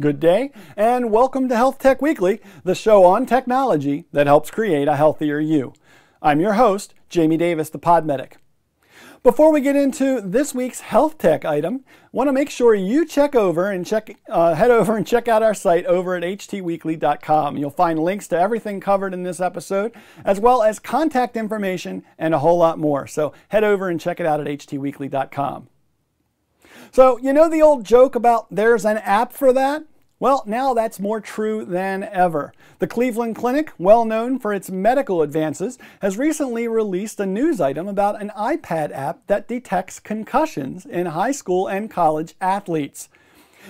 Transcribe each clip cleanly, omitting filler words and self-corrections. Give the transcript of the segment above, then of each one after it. Good day, and welcome to Health Tech Weekly, the show on technology that helps create a healthier you. I'm your host, Jamie Davis, the Pod Medic. Before we get into this week's health tech item, I want to make sure you head over and check out our site over at htweekly.com. You'll find links to everything covered in this episode, as well as contact information and a whole lot more. So head over and check it out at htweekly.com. So, you know the old joke about there's an app for that? Well, now that's more true than ever. The Cleveland Clinic, well known for its medical advances, has recently released a news item about an iPad app that detects concussions in high school and college athletes.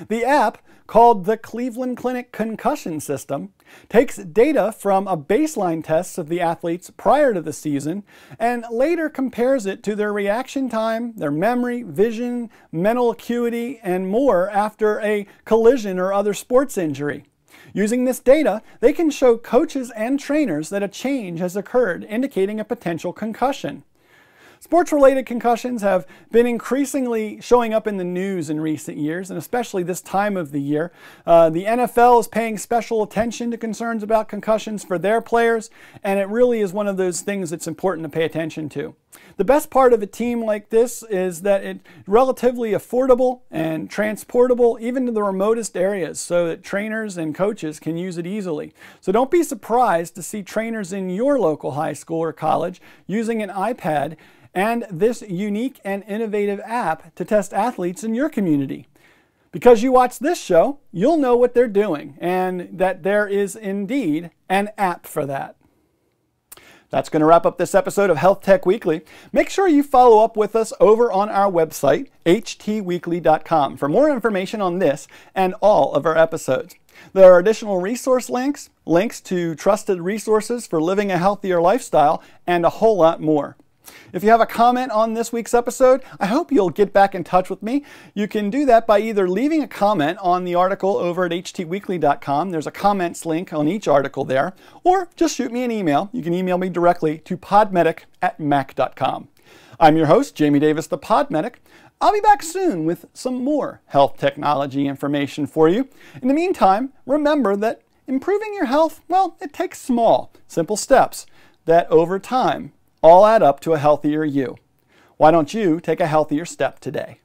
The app, called the Cleveland Clinic Concussion System, takes data from a baseline test of the athletes prior to the season and later compares it to their reaction time, their memory, vision, mental acuity, and more after a collision or other sports injury. Using this data, they can show coaches and trainers that a change has occurred, indicating a potential concussion. Sports-related concussions have been increasingly showing up in the news in recent years, and especially this time of the year. The NFL is paying special attention to concerns about concussions for their players, and it really is one of those things that's important to pay attention to. The best part of a team like this is that it's relatively affordable and transportable even to the remotest areas so that trainers and coaches can use it easily. So don't be surprised to see trainers in your local high school or college using an iPad and this unique and innovative app to test athletes in your community. Because you watch this show, you'll know what they're doing and that there is indeed an app for that. That's going to wrap up this episode of Health Tech Weekly. Make sure you follow up with us over on our website, htweekly.com, for more information on this and all of our episodes. There are additional resource links, links to trusted resources for living a healthier lifestyle, and a whole lot more. If you have a comment on this week's episode, I hope you'll get back in touch with me. You can do that by either leaving a comment on the article over at htweekly.com. There's a comments link on each article there. Or just shoot me an email. You can email me directly to podmedic@mac.com. I'm your host, Jamie Davis, the Pod Medic. I'll be back soon with some more health technology information for you. In the meantime, remember that improving your health, well, it takes small, simple steps that over time all add up to a healthier you. Why don't you take a healthier step today?